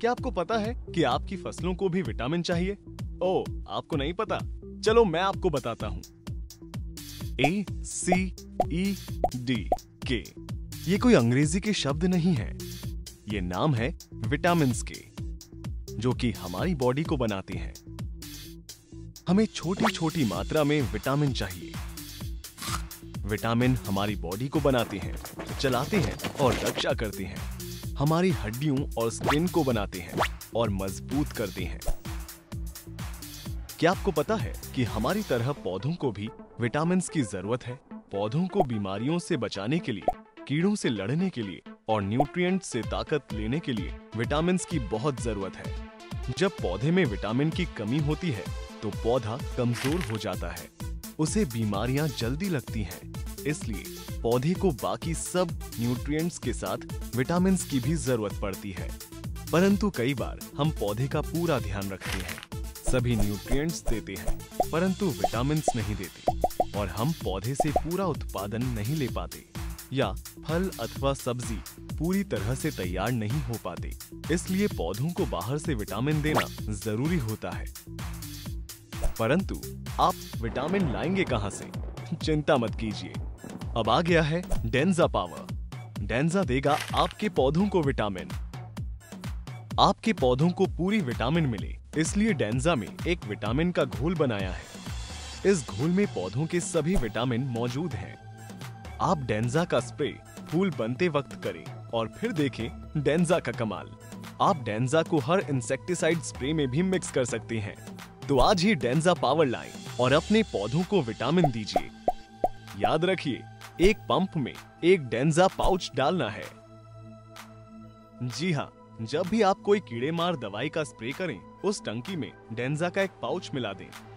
क्या आपको पता है कि आपकी फसलों को भी विटामिन चाहिए? ओ, आपको नहीं पता? चलो मैं आपको बताता हूँ। ACED K ये कोई अंग्रेजी के शब्द नहीं है, ये नाम है विटामिन के, जो कि हमारी बॉडी को बनाती हैं। हमें छोटी छोटी मात्रा में विटामिन चाहिए। विटामिन हमारी बॉडी को बनाती हैं, चलाती हैं और रक्षा करती हैं। हमारी हड्डियों और स्किन को बनाती हैं और मजबूत करती हैं। क्या आपको पता है कि हमारी तरह पौधों को भी विटामिन की जरूरत है? पौधों को बीमारियों से बचाने के लिए, कीड़ों से लड़ने के लिए और न्यूट्रिएंट से ताकत लेने के लिए विटामिन की बहुत जरूरत है। जब पौधे में विटामिन की कमी होती है तो पौधा कमजोर हो जाता है, उसे बीमारियां जल्दी लगती हैं। इसलिए पौधे को बाकी सब न्यूट्रिएंट्स के साथ विटामिन की भी जरूरत पड़ती है, परंतु कई बार हम पौधे का पूरा ध्यान रखते हैं, सभी न्यूट्रिएंट्स देते हैं परंतु विटामिन नहीं देते, और हम पौधे से पूरा उत्पादन नहीं ले पाते या फल अथवा सब्जी पूरी तरह से तैयार नहीं हो पाते। इसलिए पौधों को बाहर से विटामिन देना जरूरी होता है। परंतु आप विटामिन लाएंगे कहां से? चिंता मत कीजिए, अब आ गया है डेंजा पावर। डेंजा देगा आपके पौधों को विटामिन। आपके पौधों को पूरी विटामिन मिले, इसलिए डेंजा में एक विटामिन का घोल बनाया है। इस घोल में पौधों के सभी विटामिन मौजूद हैं। आप डेंजा का स्प्रे फूल बनते वक्त करें और फिर देखें डेंजा का कमाल। आप डेंजा को हर इंसेक्टिसाइड स्प्रे में भी मिक्स कर सकते हैं। तो आज ही डेंजा पावर लाएं और अपने पौधों को विटामिन दीजिए। याद रखिए, एक पंप में एक डेंजा पाउच डालना है। जी हाँ, जब भी आप कोई कीड़ेमार दवाई का स्प्रे करें, उस टंकी में डेंजा का एक पाउच मिला दें।